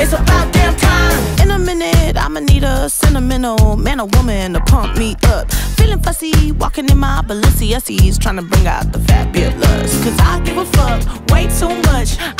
It's about damn time. In a minute, I'ma need a sentimental man or woman to pump me up. Feeling fussy, walking in my Balenciennes, trying to bring out the fabulous. Cause I give a fuck way too much.